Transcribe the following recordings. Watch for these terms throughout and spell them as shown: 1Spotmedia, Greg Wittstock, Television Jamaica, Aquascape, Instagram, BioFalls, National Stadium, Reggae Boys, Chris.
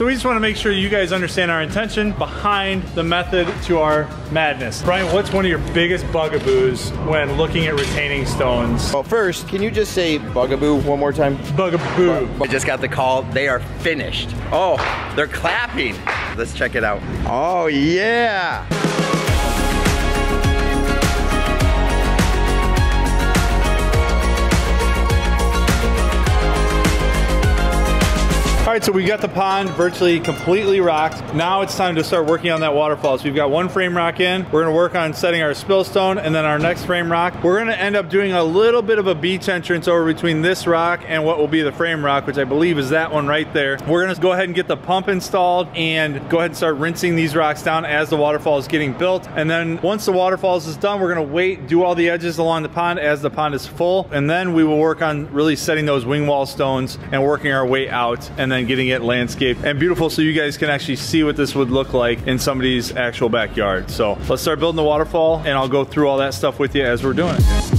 So we just want to make sure you guys understand our intention behind the method to our madness. Brian, what's one of your biggest bugaboos when looking at retaining stones? Well, first, can you just say bugaboo one more time? Bugaboo. I just got the call. They are finished. Oh, they're clapping. Let's check it out. Oh, yeah. All right, so we got the pond virtually completely rocked. Now it's time to start working on that waterfall. So we've got one frame rock in. We're gonna work on setting our spill stone and then our next frame rock. We're gonna end up doing a little bit of a beach entrance over between this rock and what will be the frame rock, which I believe is that one right there. We're gonna go ahead and get the pump installed and go ahead and start rinsing these rocks down as the waterfall is getting built. And then once the waterfalls is done, we're gonna wait, do all the edges along the pond as the pond is full. And then we will work on really setting those wing wall stones and working our way out. And then getting it landscaped and beautiful so you guys can actually see what this would look like in somebody's actual backyard. So let's start building the waterfall and I'll go through all that stuff with you as we're doing it.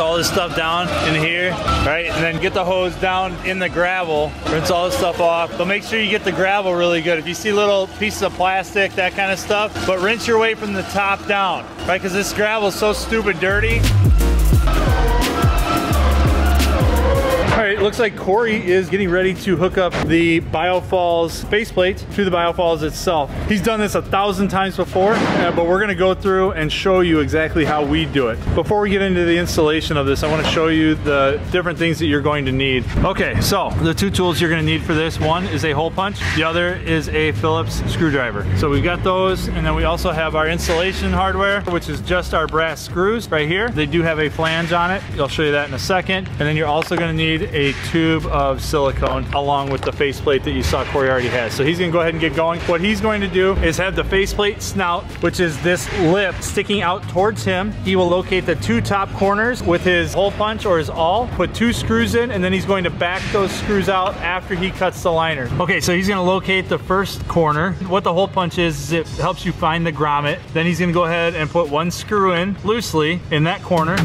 All this stuff down in here, right? And then get the hose down in the gravel, rinse all this stuff off. But make sure you get the gravel really good. If you see little pieces of plastic, that kind of stuff, but rinse your way from the top down, right? Because this gravel is so stupid dirty. All right, looks like Corey is getting ready to hook up the BioFalls faceplate to the BioFalls itself. He's done this 1,000 times before, but we're gonna go through and show you exactly how we do it. Before we get into the installation of this, I wanna show you the different things that you're going to need. Okay, so the two tools you're gonna need for this, one is a hole punch, the other is a Phillips screwdriver. So we've got those, and then we also have our installation hardware, which is just our brass screws right here. They do have a flange on it. I'll show you that in a second. And then you're also gonna need a tube of silicone along with the faceplate that you saw Corey already has. So he's gonna go ahead and get going. What he's going to do is have the faceplate snout, which is this lip sticking out towards him. He will locate the two top corners with his hole punch or his awl, put two screws in, and then he's going to back those screws out after he cuts the liner. Okay, so he's gonna locate the first corner. What the hole punch is it helps you find the grommet. Then he's gonna go ahead and put one screw in loosely in that corner.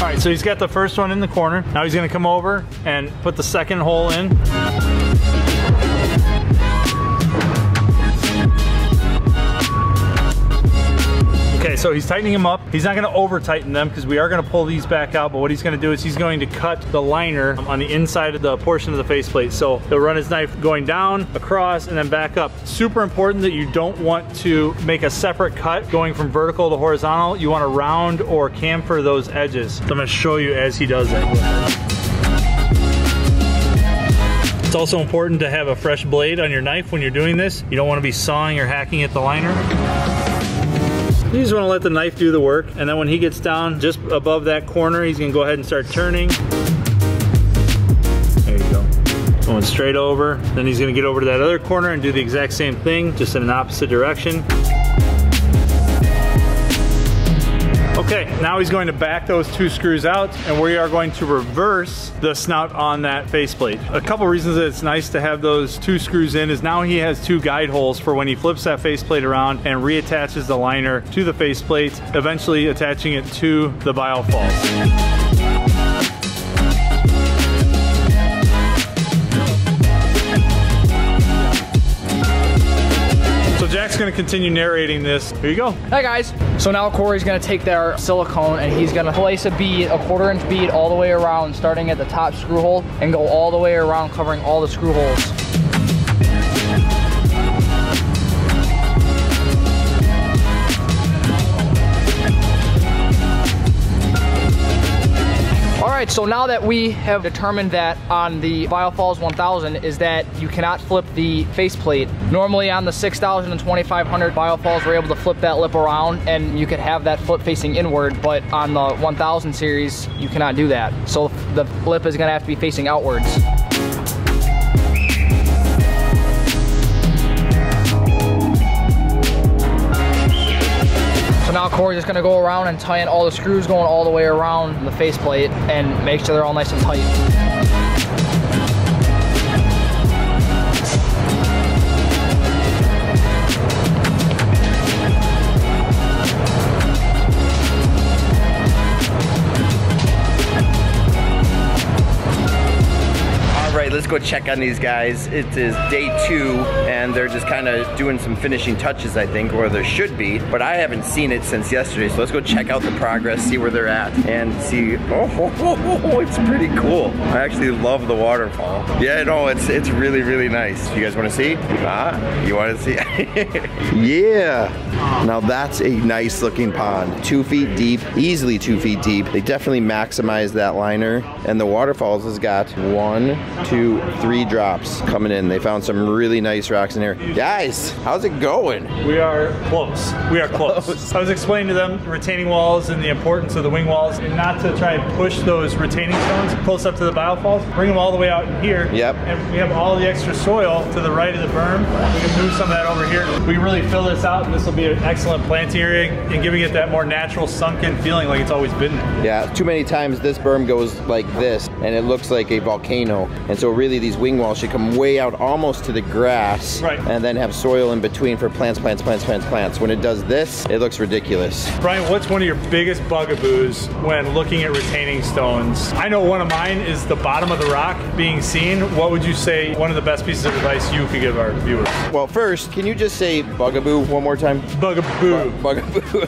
All right, so he's got the first one in the corner. Now he's gonna come over and put the second hole in. Okay, so he's tightening them up. He's not gonna over tighten them because we are gonna pull these back out, but what he's gonna do is he's going to cut the liner on the inside of the portion of the faceplate. So he'll run his knife going down, across, and then back up. Super important that you don't want to make a separate cut going from vertical to horizontal. You wanna round or chamfer those edges. So I'm gonna show you as he does it. It's also important to have a fresh blade on your knife when you're doing this. You don't wanna be sawing or hacking at the liner. You just want to let the knife do the work, and then when he gets down just above that corner, he's going to go ahead and start turning. There you go. Going straight over. Then he's going to get over to that other corner and do the exact same thing, just in an opposite direction. Okay, now he's going to back those two screws out, and we are going to reverse the snout on that faceplate. A couple reasons that it's nice to have those two screws in is now he has two guide holes for when he flips that faceplate around and reattaches the liner to the faceplate, eventually attaching it to the BioFalls. Jack's gonna continue narrating this. Here you go. Hi guys. So now Corey's gonna take their silicone and he's gonna place a bead, a 1/4 inch bead all the way around, starting at the top screw hole and go all the way around, covering all the screw holes. right, so now that we have determined that on the BioFalls 1000 is that you cannot flip the faceplate. Normally on the 6000 and 2500 BioFalls, we're able to flip that lip around and you could have that flip facing inward, but on the 1000 series, you cannot do that. So the lip is gonna have to be facing outwards. So now Corey's just gonna go around and tighten all the screws going all the way around the faceplate and make sure they're all nice and tight. Let's go check on these guys. It is day 2 and they're just kind of doing some finishing touches, I think, or there should be, but I haven't seen it since yesterday. So let's go check out the progress, see where they're at and see. Oh, it's pretty cool. I actually love the waterfall. Yeah, no, it's really, really nice. You guys want to see? You want to see? Yeah. Now that's a nice looking pond. 2 feet deep, easily 2 feet deep. They definitely maximized that liner, and the waterfalls has got 1, 2, 3 drops coming in. They found some really nice rocks in here. Guys, how's it going? We are close. We are close. I was explaining to them retaining walls and the importance of the wing walls and not to try and push those retaining stones close up to the BioFalls. Bring them all the way out in here. Yep. And we have all the extra soil to the right of the berm. We can move some of that over here. We really fill this out and this will be an excellent planting area and giving it that more natural sunken feeling like it's always been there. Yeah, too many times this berm goes like this and it looks like a volcano. And so really these wing walls should come way out almost to the grass, right, and then have soil in between for plants. When it does this, it looks ridiculous. Brian, what's one of your biggest bugaboos when looking at retaining stones? I know one of mine is the bottom of the rock being seen. What would you say one of the best pieces of advice you could give our viewers? Well, first, can you just say bugaboo one more time? Bugaboo. Bugaboo.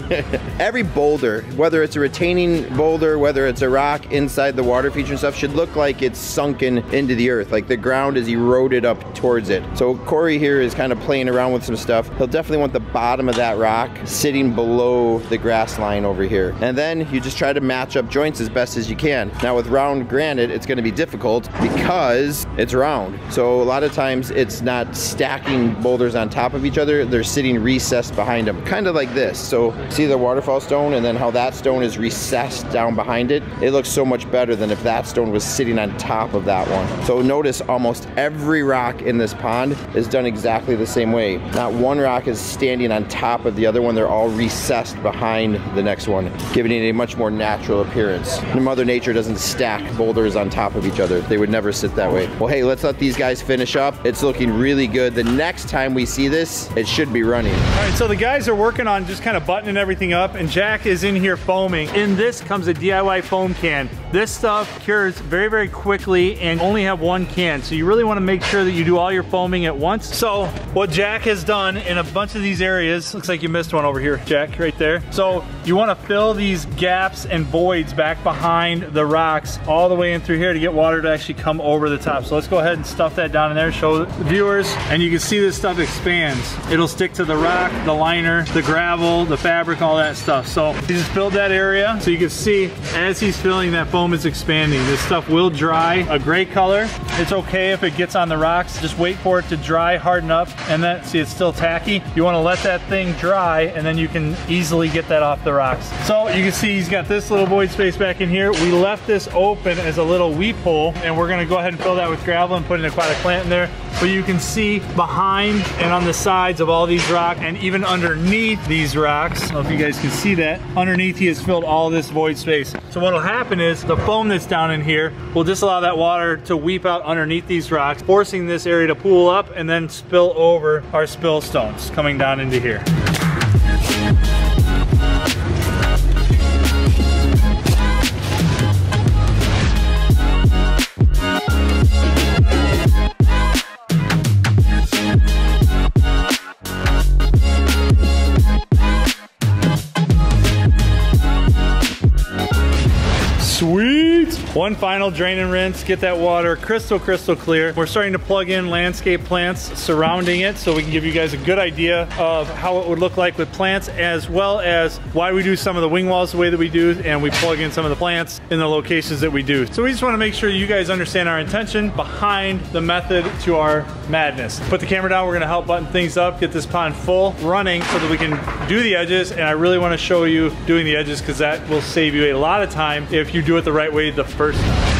Every boulder, whether it's a retaining boulder, whether it's a rock inside the water feature and stuff, should look like it's sunken into the earth, like the ground is eroded up towards it. So Corey here is kind of playing around with some stuff. He'll definitely want the bottom of that rock sitting below the grass line over here. And then you just try to match up joints as best as you can. Now with round granite, it's gonna be difficult because it's round. So a lot of times it's not stacking boulders on top of each other, they're sitting recessed behind them, kind of like this. So see the waterfall stone and then how that stone is recessed down behind it? It looks so much better than if that stone was sitting on top of that one. So notice almost every rock in this pond is done exactly the same way. Not one rock is standing on top of the other one. They're all recessed behind the next one, giving it a much more natural appearance. Mother Nature doesn't stack boulders on top of each other. They would never sit that way. Well, hey, let's let these guys finish up. It's looking really good. The next time we see this, it should be running. All right, so the guys are working on just kind of buttoning everything up, and Jack is in here foaming. In this comes a DIY foam can. This stuff cures very, very quickly and only have one can, so you really want to make sure that you do all your foaming at once. So what Jack has done in a bunch of these areas, looks like you missed one over here, Jack, right there. So you want to fill these gaps and voids back behind the rocks all the way in through here to get water to actually come over the top. So let's go ahead and stuff that down in there, show the viewers, and you can see this stuff expands. It'll stick to the rock, the liner, the gravel, the fabric, all that stuff. So he just filled that area. So you can see as he's filling, that foam is expanding. This stuff will dry a gray color. It's okay if it gets on the rocks. Just wait for it to dry, harden up, and then see it's still tacky. You want to let that thing dry and then you can easily get that off the rocks. So you can see he's got this little void space back in here. We left this open as a little weep hole and we're going to go ahead and fill that with gravel and put an aquatic plant in there. But you can see behind and on the sides of all these rocks and even underneath these rocks, I don't know if you guys can see that, underneath he has filled all this void space. So what'll happen is the foam that's down in here will disallow that water to weep out underneath these rocks, forcing this area to pool up and then spill over our spill stones coming down into here. Sweet! One final drain and rinse, get that water crystal clear. We're starting to plug in landscape plants surrounding it so we can give you guys a good idea of how it would look like with plants, as well as why we do some of the wing walls the way that we do, and we plug in some of the plants in the locations that we do. So we just want to make sure you guys understand our intention behind the method to our madness. Put the camera down, we're gonna help button things up, get this pond full running so that we can do the edges, and I really want to show you doing the edges because that will save you a lot of time if you do it the right way the first time.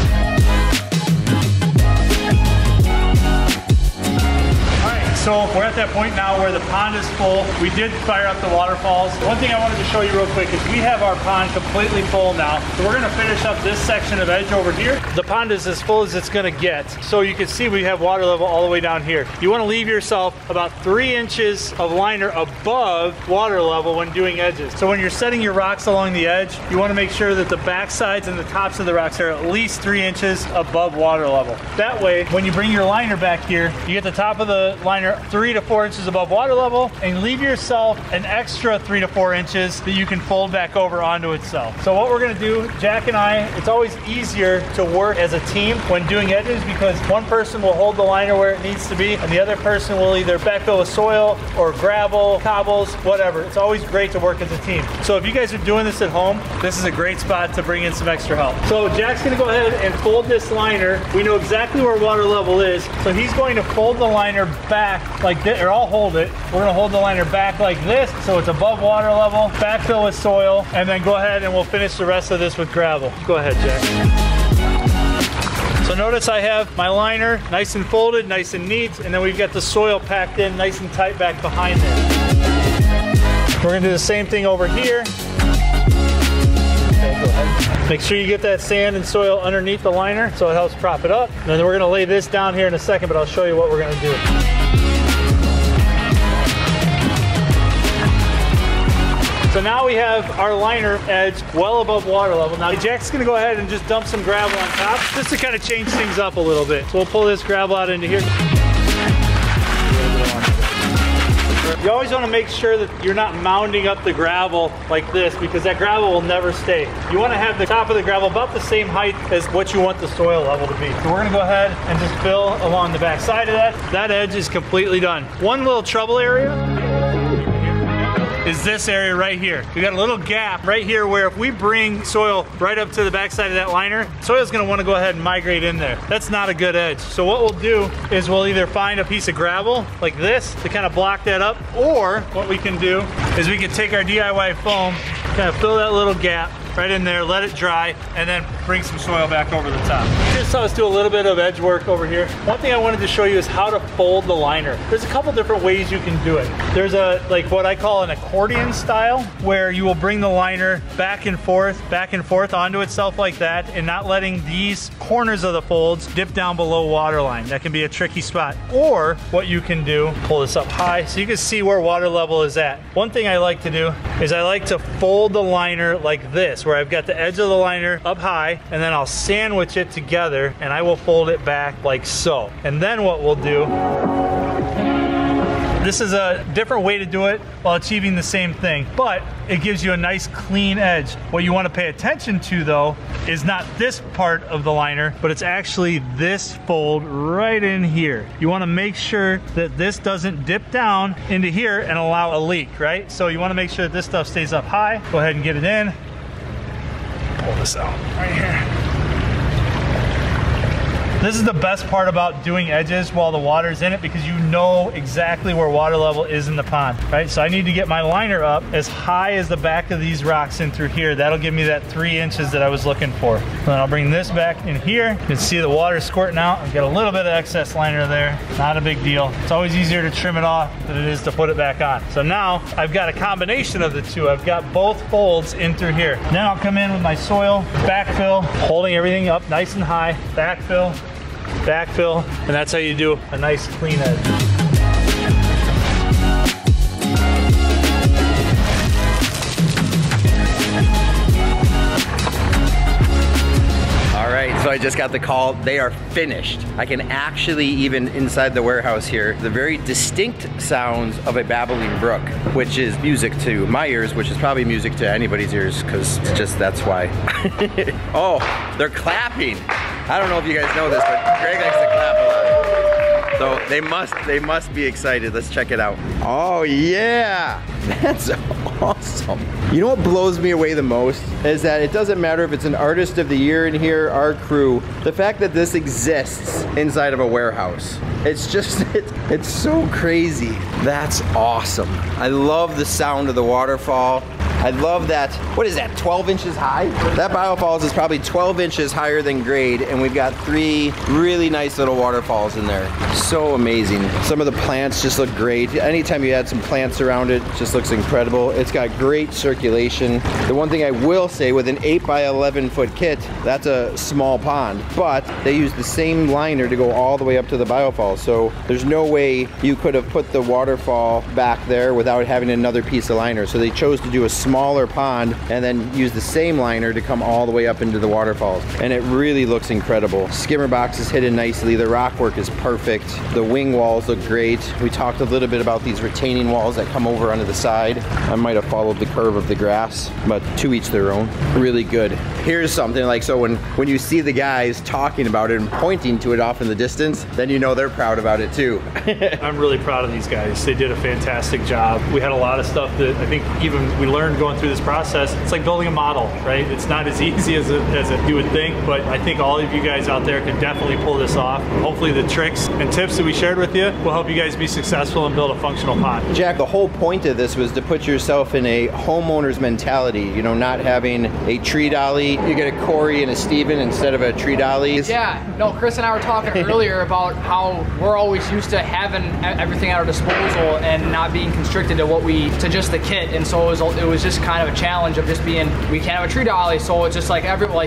So we're at that point now where the pond is full. We did fire up the waterfalls. One thing I wanted to show you real quick is we have our pond completely full now. So we're gonna finish up this section of edge over here. The pond is as full as it's gonna get. So you can see we have water level all the way down here. You wanna leave yourself about 3 inches of liner above water level when doing edges. So when you're setting your rocks along the edge, you wanna make sure that the back sides and the tops of the rocks are at least 3 inches above water level. That way, when you bring your liner back here, you get the top of the liner 3 to 4 inches above water level, and leave yourself an extra 3 to 4 inches that you can fold back over onto itself. So what we're gonna do, Jack and I, it's always easier to work as a team when doing edges because one person will hold the liner where it needs to be and the other person will either backfill with soil or gravel, cobbles, whatever. It's always great to work as a team. So if you guys are doing this at home, this is a great spot to bring in some extra help. So Jack's gonna go ahead and fold this liner. We know exactly where water level is, so he's going to fold the liner back like this, or I'll hold it. We're gonna hold the liner back like this, so it's above water level, backfill with soil, and then go ahead and we'll finish the rest of this with gravel. Go ahead, Jack. So notice I have my liner nice and folded, nice and neat, and then we've got the soil packed in nice and tight back behind it. We're gonna do the same thing over here. Make sure you get that sand and soil underneath the liner so it helps prop it up. And then we're gonna lay this down here in a second, but I'll show you what we're gonna do. So now we have our liner edge well above water level. Now Jack's gonna go ahead and just dump some gravel on top just to kind of change things up a little bit. So we'll pull this gravel out into here. You always want to make sure that you're not mounding up the gravel like this because that gravel will never stay. You want to have the top of the gravel about the same height as what you want the soil level to be. So we're going to go ahead and just fill along the back side of that. That edge is completely done. One little trouble area is this area right here. We got a little gap right here where if we bring soil right up to the backside of that liner, soil's gonna wanna go ahead and migrate in there. That's not a good edge. So what we'll do is we'll either find a piece of gravel like this to kind of block that up, or what we can do is we can take our DIY foam, kind of fill that little gap right in there, let it dry, and then bring some soil back over the top. You just saw us do a little bit of edge work over here. One thing I wanted to show you is how to fold the liner. There's a couple different ways you can do it. There's a, like what I call an accordion style, where you will bring the liner back and forth onto itself like that, and not letting these corners of the folds dip down below waterline. That can be a tricky spot. Or what you can do, pull this up high so you can see where water level is at. One thing I like to do is I like to fold the liner like this, where I've got the edge of the liner up high, and then I'll sandwich it together and I will fold it back like so. And then what we'll do, this is a different way to do it while achieving the same thing, but it gives you a nice clean edge. What you want to pay attention to though is not this part of the liner, but it's actually this fold right in here. You want to make sure that this doesn't dip down into here and allow a leak, right? So you want to make sure that this stuff stays up high. Go ahead and get it in. Pull this out right here. This is the best part about doing edges while the water's in it, because you know exactly where water level is in the pond, right? So I need to get my liner up as high as the back of these rocks in through here. That'll give me that 3 inches that I was looking for. And then I'll bring this back in here. You can see the water squirting out. I've got a little bit of excess liner there. Not a big deal. It's always easier to trim it off than it is to put it back on. So now I've got a combination of the two. I've got both folds in through here. Now I'll come in with my soil, backfill, holding everything up nice and high, backfill, backfill, and that's how you do a nice clean edge. I I just got the call, they are finished. I can actually, even inside the warehouse here, the very distinct sounds of a babbling brook, which is music to my ears, which is probably music to anybody's ears, because it's just, that's why. Oh, they're clapping. I don't know if you guys know this, but Greg likes to clap a lot. So they must be excited. Let's check it out. Oh yeah, that's awesome. You know what blows me away the most is that it doesn't matter if it's an artist of the year in here, our crew, the fact that this exists inside of a warehouse. It's just, it's so crazy. That's awesome. I love the sound of the waterfall. I love that, what is that, 12 inches high? That BioFalls is probably 12 inches higher than grade, and we've got 3 really nice little waterfalls in there. So amazing. Some of the plants just look great. Anytime you add some plants around it, it just looks incredible. It's got great circulation. The one thing I will say, with an 8 by 11 foot kit, that's a small pond, but they use the same liner to go all the way up to the BioFalls, so there's no way you could have put the waterfall back there without having another piece of liner. So they chose to do a smaller pond and then use the same liner to come all the way up into the waterfalls, and it really looks incredible. Skimmer box is hidden nicely, the rock work is perfect, the wing walls look great. We talked a little bit about these retaining walls that come over onto the side. I might have followed the curve of the grass, but to each their own. Really good. Here's something like, so when you see the guys talking about it and pointing to it off in the distance, then you know they're proud about it too. I'm really proud of these guys. They did a fantastic job. We had a lot of stuff that I think even we learned going through this process. It's like building a model, right? It's not as easy as you would think, but I think all of you guys out there can definitely pull this off. Hopefully the tricks and tips that we shared with you will help you guys be successful and build a functional pond. Jack, the whole point of this was to put yourself in a homeowner's mentality, you know, not having a tree dolly. You get a Corey and a Steven instead of a tree dolly. Yeah, no, Chris and I were talking earlier about how we're always used to having everything at our disposal and not being constricted to just the kit. And so it was just kind of a challenge of just being, we can't have a tree dolly, so it's just like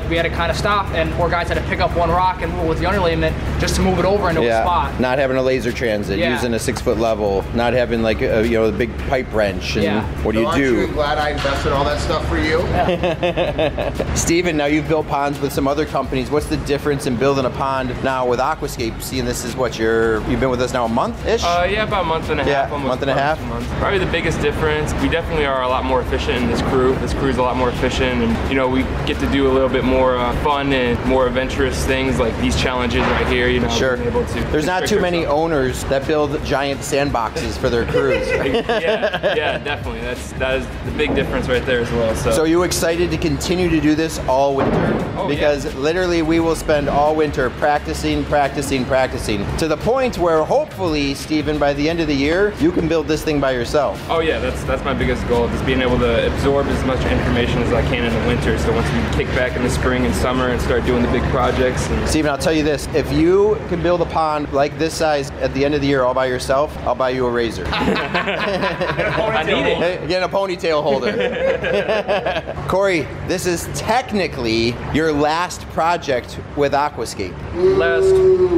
we had to kind of stop, and poor guys had to pick up one rock and move with the underlayment just to move it over into a spot. Not having a laser transit, using a 6 foot level, not having like a, you know, the big pipe wrench. And what do you do? Aren't you glad I invested all that stuff for you? Yeah. Steven, now you've built ponds with some other companies. What's the difference in building a pond now with Aquascape? Seeing this is what you've been with us now a month-ish? Yeah, about a month and a half. Yeah, month and a half. Probably the biggest difference, we definitely are a lot more efficient in this crew. This crew's a lot more efficient, and you know, we get to do a little bit more fun and more adventurous things like these challenges right here. You know, sure. Able to There's not too many owners that build giant sandboxes for their crews. Yeah, definitely. That is the big difference right there as well. So you excited to continue to do this all winter? Oh, because literally we will spend all winter practicing to the point where hopefully, Steven, by the end of the year, you can build this thing by yourself. Oh yeah, that's my biggest goal, just being able to absorb as much information as I can in the winter. So once we kick back in the spring and summer and start doing the big projects. Steven, I'll tell you this, if you can build a pond like this size at the end of the year all by yourself, I'll buy you a razor. I need it. Get a ponytail holder. Corey, this is technically your last project with Aquascape. Last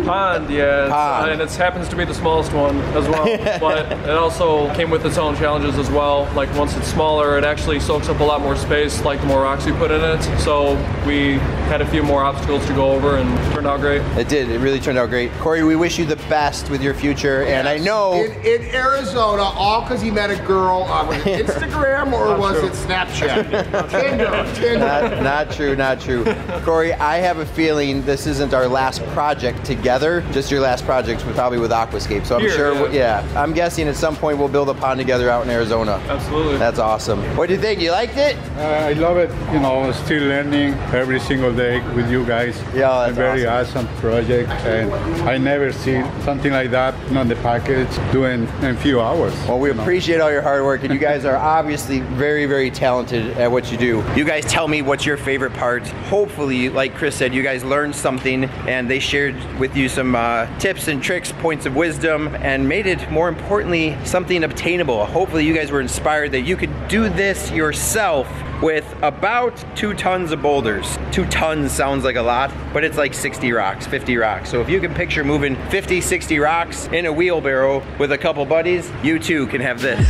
pond, yes. Pond. And it happens to be the smallest one as well. But it also came with its own challenges as well. Like once it's smaller, it actually soaks up a lot more space, like the more rocks you put in it. So we had a few more obstacles to go over, and it turned out great. It did. It really turned out great. Corey, we wish you the best with your future. Yes. And I know... In Arizona, all because he met a girl on Instagram, or was it Snapchat? Tinder. Not true. Corey, I have a feeling this isn't our last project together, just your last project probably with Aquascape. So I'm sure, yeah. I'm guessing at some point we'll build a pond together out in Arizona. Absolutely. That's awesome. What do you think? You liked it? I love it. You know, still learning every single day with you guys. Yeah, that's a very awesome project. And I never seen something like that on the package doing in a few hours. Well, we appreciate all your hard work, and you guys are obviously very, very talented at what you do. You guys tell me what's your favorite part. Hopefully, like Chris said, you guys learned something, and they shared with you some tips and tricks, points of wisdom, and made it, more importantly, something obtainable. Hopefully you guys were inspired that you could do this yourself with about 2 tons of boulders. 2 tons sounds like a lot, but it's like 60 rocks, 50 rocks. So if you can picture moving 50, 60 rocks in a wheelbarrow with a couple buddies, you too can have this.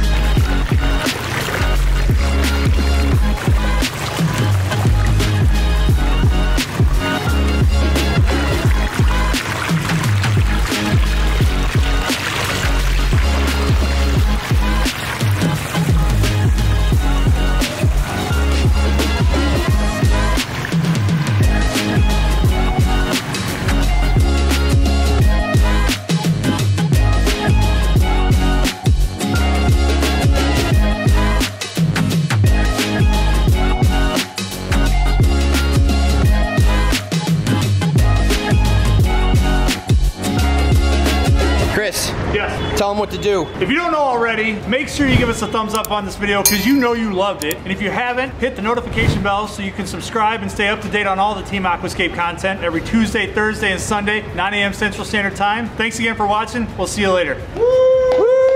tell them what to do. If you don't know already, make sure you give us a thumbs up on this video because you know you loved it. And if you haven't, hit the notification bell so you can subscribe and stay up to date on all the Team Aquascape content every Tuesday, Thursday, and Sunday, 9 a.m. Central Standard Time. Thanks again for watching. We'll see you later. Woo!